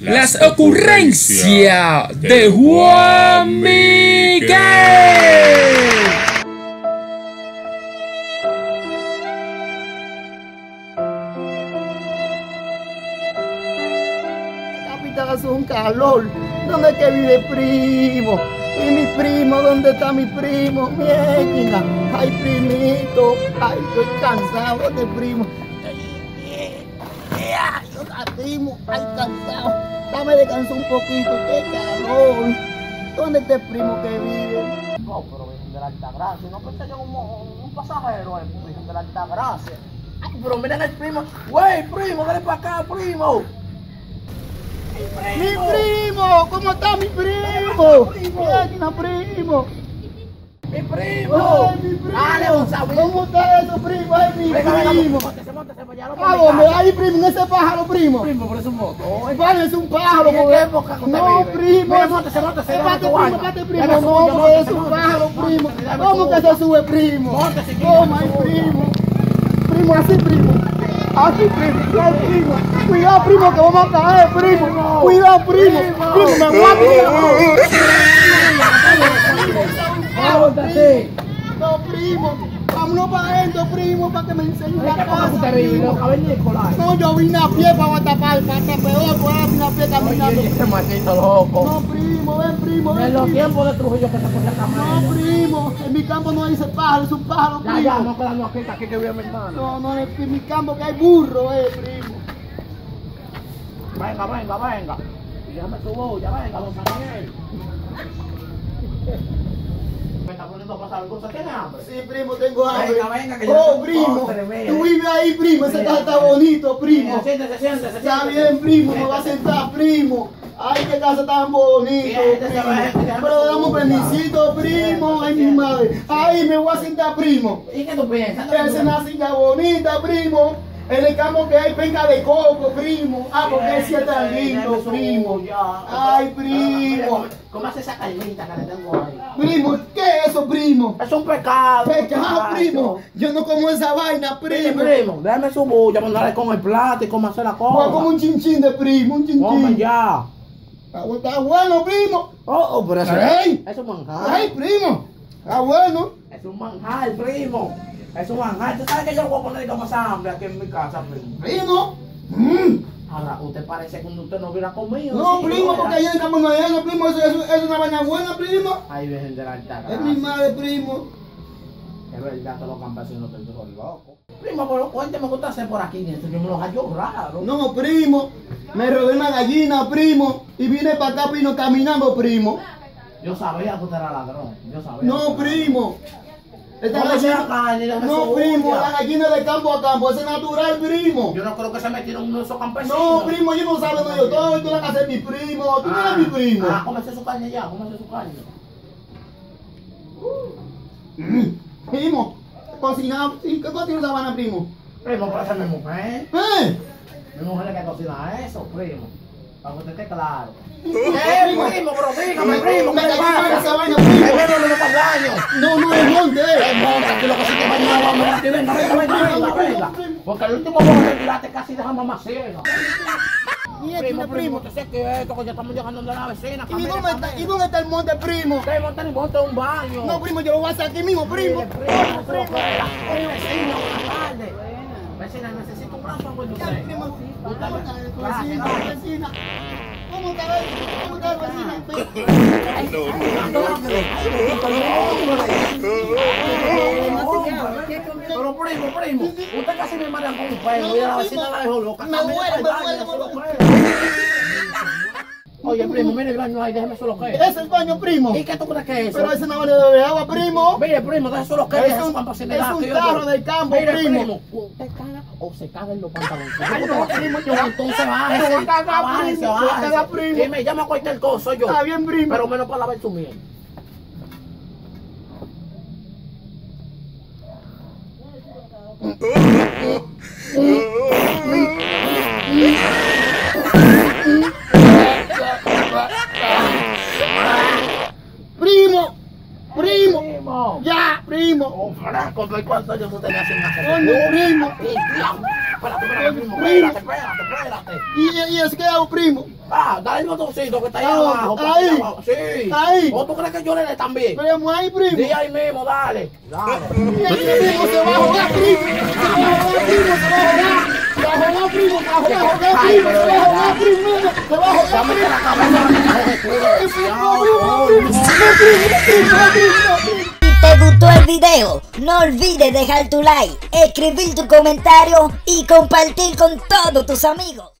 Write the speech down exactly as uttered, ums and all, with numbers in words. Las, Las ocurrencias, ocurrencias de Juan Miguel. La capital hace un calor. ¿Dónde es que vive primo? ¿Y mi primo? ¿Dónde está mi primo? Mi esquina. Ay, primito. Ay, estoy cansado de primo. Primo, ay, cansado, dame descanso un poquito, qué calor. ¿Dónde está el primo que vive? No, pero Virgen de la Altagracia, no pensé que era un, un pasajero, el Virgen de la Altagracia. Ay, pero miren al primo, güey, primo, dale para acá, primo. Mi primo, mi primo, ¿cómo está mi primo? Primo, primo. Mi primo, ay, mi primo. Dale, Gonzalo. ¿Cómo está eso, primo? Ay, mi primo. Móntese, móntese, pues ya lo pongo. Ah, hombre, ay, primo, ese pájaro, primo. Primo, pero es un moto. Vale, es un pájaro, porque... No, primo. Móntese, móntese. Espérate, primo, espérate, primo. No, es un pájaro, primo. ¿Cómo que se sube, primo? Móntese, toma, ay, primo. Primo, así, primo. Así, primo. Cuidado, primo. Cuidado, primo, que vamos a caer, primo. Cuidado, primo. Primo, me guapo. ¡Avóntate! No, primo, vámonos para adentro, primo, para que me enseñe la casa. No, yo vine a pie para tapar, para peor, para vine a pie caminando. Oye, este maldito loco. No, primo, ven, primo, ven. En los tiempos de Trujillo que se ponía a... No, primo, en mi campo no dice pájaro, es un pájaro, primo. Ya, ya, no quedamos aquí, aquí que voy a mi hermano. No, no, en mi campo que hay burro, eh, primo. Venga, venga, venga. Ya me subo, ya venga, don Daniel. Me está poniendo pasar cosas. ¿Tienes hambre? Sí, primo, tengo hambre. Venga, venga, que yo... Oh, primo, tú vives ahí, primo. Ese está, está bonito, primo. Se siente, se siente, se siente. Está bien, primo, me va a sentar, primo. Ay, qué casa tan bonita. Pero damos permisito, primo. Ay, mi madre. Ay, me voy a sentar, primo. ¿Y qué tú piensas? Es una silla bonita, primo. En el campo que hay penca de coco, primo. Ah, porque sí está lindo, primo. Ay, primo. ¿Cómo hace esa carnita que le tengo ahí? Primo, ¿qué es eso, primo? Es un pecado. Pecado, primo. Yo no como esa vaina, primo. Primo, déjame su bulla, mandarle con el plato y cómo hacer la cosa. Voy como un chinchín de primo, un chinchín. Come ya. Está bueno, primo. Oh, oh, pero eso es un manjar. Ay, primo. Está bueno. Es un manjar, primo. Es un manjar. ¿Tú sabes que yo lo voy a poner como esa hambre aquí en mi casa, primo? Primo. Mm. Ahora, usted parece que usted no hubiera comido. No, ¿sí? Primo, porque ayer estamos allá, primo. Eso, eso, eso es una vaina buena, primo. Ay, Virgen de la Altagracia. Es mi madre, primo. Es verdad, todos los campesinos te son locos. Primo, pero cuénteme qué usted hace por aquí. Eso yo me lo hallo raro. No, primo. Me robé una gallina, primo. Y vine para acá, primo, caminando, primo. Yo sabía que usted era ladrón. Yo sabía. No, primo. Esta gallina, gallina, no, primo, la gallina de campo a campo, es natural, primo. Yo no creo que se metieron uno de esos campesinos. No, primo, yo no sabe, no, yo todo, tú la casa de mi primo, tú ah, eres mi primo. Ah, cómese su carne ya, cómese su carne. Mm, primo, cocinado, ¿qué cocina esa vaina, primo? Primo, para ser mi mujer. ¿Eh? Mi mujer es que cocina eso, primo. Para que usted esté claro. Eh, primo, primo, pero dígame, primo, me pasa esa vaina, primo. No, no, es monte, es monte, que lo que se te bañaba, vamos a venga, venga, venga, venga, venga. Porque el último vos regulaste casi deja mamá ciega. Primo, primo, te sé que esto, que ya estamos llegando de la vecina. ¿Y dónde está, ¿Y dónde está el monte, primo? El monte, el monte es un baño. No, primo, yo lo voy a hacer aquí mismo, primo. Primo, primo, primo, vecina, buenas tardes. Vecina, necesito un brazo, pues, usted. Primo, vecina, vecina. ¿Cómo te ves? ¿Cómo te ves? Pero primo, primo, usted casi me matan con un pelo y a la vecina la dejó loca. Me muero, me muero. Oye, primo, mire el baño ahí, déjeme solo caer. ¿Es el baño, primo? ¿Y qué tú crees que es eso? Pero ese no vale de agua, primo. Mire, primo, déjeme solo caer. Es un carro del campo, primo. Usted caga o se caga en los pantalones. Entonces bájese, bájese, bájese. Que me llama cualquier cosa, soy yo. Está bien, primo. Pero menos para lavar tu miel. Ya, primo. Oh, franco, ¿de cuántos años tú tenías sin hacer? Coño, primo. Espérate, espérate, espérate, espérate. ¿Y eso qué hago, primo? Pa, dale el botoncito que está ahí no, abajo. Ahí. Abajo. Sí. Ahí. ¿O tú crees que yo le dé también? Primo, ahí, primo. Sí, ahí mismo, dale. Dale. El primo se va a jugar, primo. Se va a jugar, primo. Se va a jugar. Se va a jugar, primo. Se va a jugar, primo. Se va a jugar, primo. Se va a jugar, primo. Se va a jugar, primo. Se va a jugar, primo. ¿Te gustó el video? No olvides dejar tu like, escribir tu comentario y compartir con todos tus amigos.